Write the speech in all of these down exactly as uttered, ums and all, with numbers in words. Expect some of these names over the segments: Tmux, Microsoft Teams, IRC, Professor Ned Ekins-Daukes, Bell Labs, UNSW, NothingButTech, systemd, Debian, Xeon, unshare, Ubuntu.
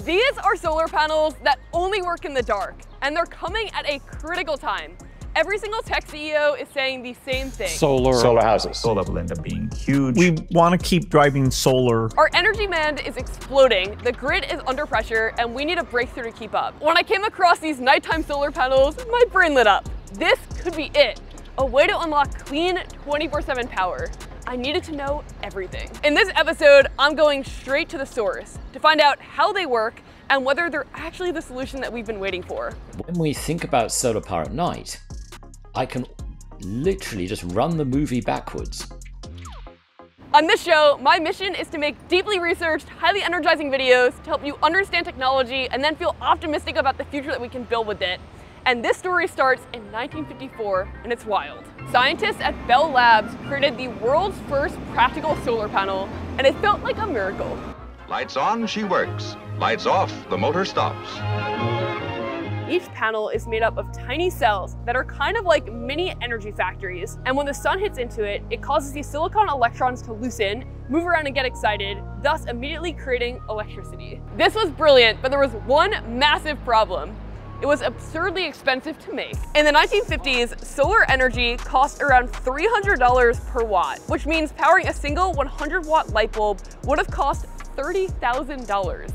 These are solar panels that only work in the dark, and they're coming at a critical time. Every single tech C E O is saying the same thing. Solar. Solar houses. Solar will end up being huge. We want to keep driving solar. Our energy demand is exploding, the grid is under pressure, and we need a breakthrough to keep up. When I came across these nighttime solar panels, my brain lit up. This could be it, a way to unlock clean twenty-four seven power. I needed to know everything. In this episode, I'm going straight to the source to find out how they work and whether they're actually the solution that we've been waiting for. When we think about solar power at night, I can literally just run the movie backwards. On this show, my mission is to make deeply researched, highly energizing videos to help you understand technology and then feel optimistic about the future that we can build with it. And this story starts in nineteen fifty-four, and it's wild. Scientists at Bell Labs created the world's first practical solar panel, and it felt like a miracle. Lights on, she works. Lights off, the motor stops. Each panel is made up of tiny cells that are kind of like mini energy factories. And when the sun hits into it, it causes these silicon electrons to loosen, move around and get excited, thus immediately creating electricity. This was brilliant, but there was one massive problem. It was absurdly expensive to make. In the nineteen fifties, solar energy cost around three hundred dollars per watt, which means powering a single one hundred watt light bulb would have cost thirty thousand dollars.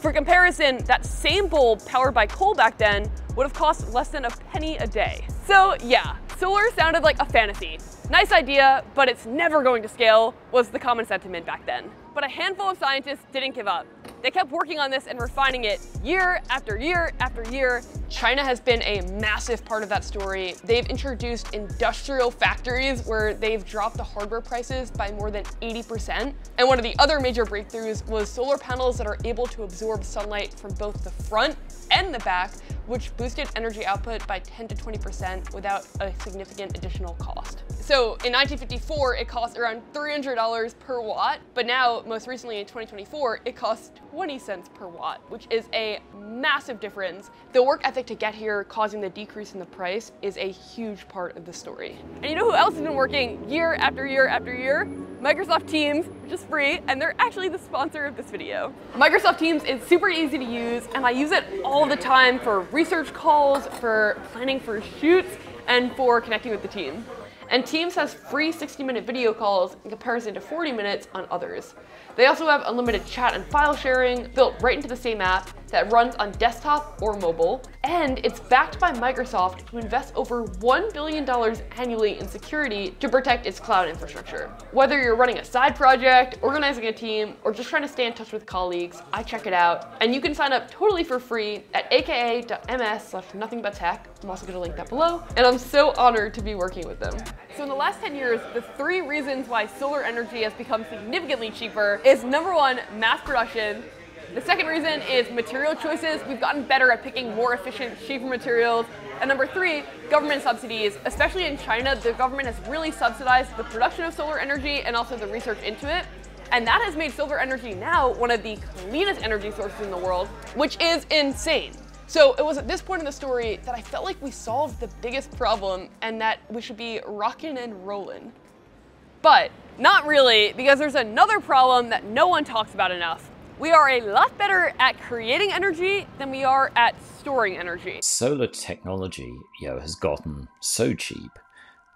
For comparison, that same bulb powered by coal back then would have cost less than a penny a day. So yeah, solar sounded like a fantasy. Nice idea, but it's never going to scale, was the common sentiment back then. But a handful of scientists didn't give up. They kept working on this and refining it year after year after year. China has been a massive part of that story. They've introduced industrial factories where they've dropped the hardware prices by more than eighty percent. And one of the other major breakthroughs was solar panels that are able to absorb sunlight from both the front and the back, which boosted energy output by ten to twenty percent without a significant additional cost. So in nineteen fifty-four, it cost around three hundred dollars per watt, but now most recently in twenty twenty-four, it costs twenty cents per watt, which is a massive difference. The work ethic to get here causing the decrease in the price is a huge part of the story. And you know who else has been working year after year after year? Microsoft Teams, which is free, and they're actually the sponsor of this video. Microsoft Teams is super easy to use, and I use it all the time for research calls, for planning for shoots, and for connecting with the team. And Teams has free sixty minute video calls in comparison to forty minutes on others. They also have unlimited chat and file sharing built right into the same app that runs on desktop or mobile. And it's backed by Microsoft, who invests over one billion dollars annually in security to protect its cloud infrastructure. Whether you're running a side project, organizing a team, or just trying to stay in touch with colleagues, I check it out. And you can sign up totally for free at aka dot m s slash nothing but tech. I'm also gonna link that below. And I'm so honored to be working with them. So in the last ten years, the three reasons why solar energy has become significantly cheaper is number one, mass production. The second reason is material choices. We've gotten better at picking more efficient, cheaper materials. And number three, government subsidies. Especially in China, the government has really subsidized the production of solar energy and also the research into it. And that has made solar energy now one of the cleanest energy sources in the world, which is insane. So it was at this point in the story that I felt like we solved the biggest problem and that we should be rockin' and rollin'. But not really, because there's another problem that no one talks about enough. We are a lot better at creating energy than we are at storing energy. Solar technology, you know, has gotten so cheap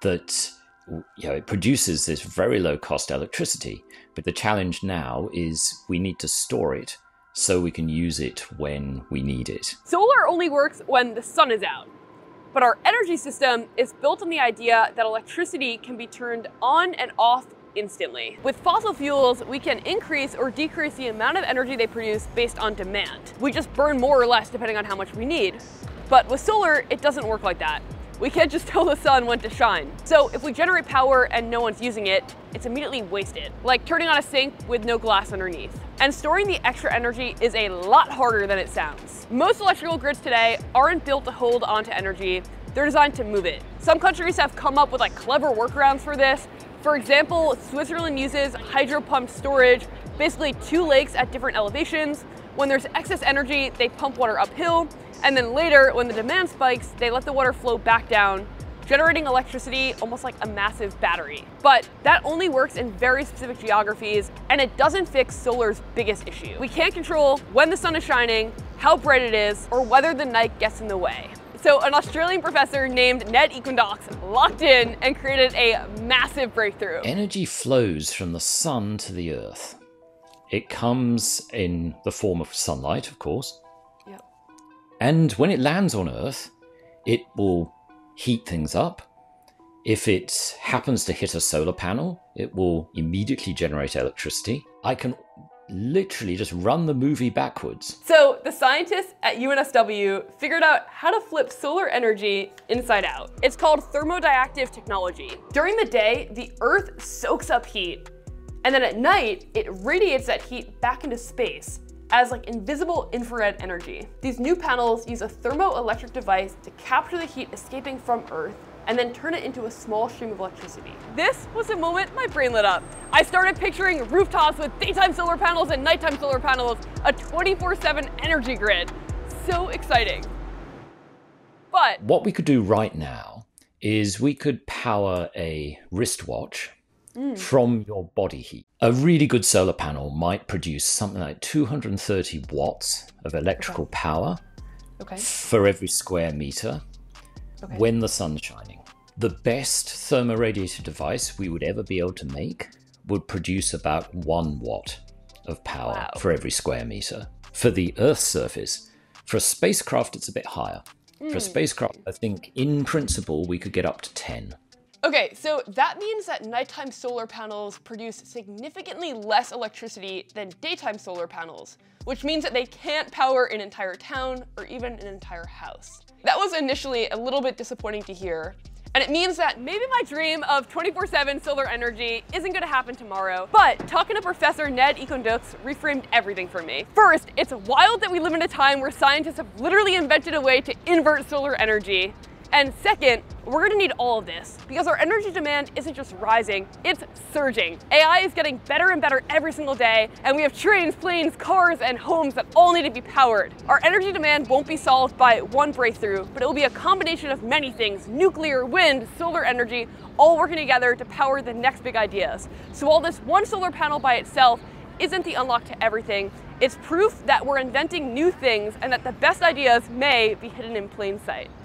that, you know, it produces this very low cost electricity. But the challenge now is we need to store it so we can use it when we need it. Solar only works when the sun is out, but our energy system is built on the idea that electricity can be turned on and off instantly. With fossil fuels, we can increase or decrease the amount of energy they produce based on demand. We just burn more or less depending on how much we need. But with solar, it doesn't work like that. We can't just tell the sun when to shine. So if we generate power and no one's using it, it's immediately wasted, like turning on a sink with no glass underneath. And storing the extra energy is a lot harder than it sounds. Most electrical grids today aren't built to hold onto energy. They're designed to move it. Some countries have come up with like clever workarounds for this. For example, Switzerland uses hydro pump storage, basically two lakes at different elevations. When there's excess energy, they pump water uphill, and then later, when the demand spikes, they let the water flow back down, generating electricity almost like a massive battery. But that only works in very specific geographies, and it doesn't fix solar's biggest issue. We can't control when the sun is shining, how bright it is, or whether the night gets in the way. So an Australian professor named Ned Ekins-Daukes locked in and created a massive breakthrough. Energy flows from the sun to the earth. It comes in the form of sunlight, of course. Yep. And when it lands on Earth, it will heat things up. If it happens to hit a solar panel, it will immediately generate electricity. I can literally just run the movie backwards. So the scientists at U N S W figured out how to flip solar energy inside out. It's called thermodiactive technology. During the day, the Earth soaks up heat, and then at night, it radiates that heat back into space as like invisible infrared energy. These new panels use a thermoelectric device to capture the heat escaping from Earth and then turn it into a small stream of electricity. This was the moment my brain lit up. I started picturing rooftops with daytime solar panels and nighttime solar panels, a twenty-four seven energy grid. So exciting. But what we could do right now is we could power a wristwatch Mm. from your body heat. A really good solar panel might produce something like two hundred thirty watts of electrical okay. power okay. for every square meter okay. when the sun's shining. The best thermoradiated device we would ever be able to make would produce about one watt of power wow. for every square meter. For the Earth's surface, for a spacecraft, it's a bit higher. Mm. For a spacecraft, I think in principle, we could get up to ten. Okay, so that means that nighttime solar panels produce significantly less electricity than daytime solar panels, which means that they can't power an entire town or even an entire house. That was initially a little bit disappointing to hear, and it means that maybe my dream of twenty-four seven solar energy isn't gonna happen tomorrow, but talking to Professor Ned Ekins-Daukes reframed everything for me. First, it's wild that we live in a time where scientists have literally invented a way to invert solar energy. And second, we're gonna need all of this because our energy demand isn't just rising, it's surging. A I is getting better and better every single day, and we have trains, planes, cars, and homes that all need to be powered. Our energy demand won't be solved by one breakthrough, but it will be a combination of many things: nuclear, wind, solar energy, all working together to power the next big ideas. So all this one solar panel by itself isn't the unlock to everything. It's proof that we're inventing new things and that the best ideas may be hidden in plain sight.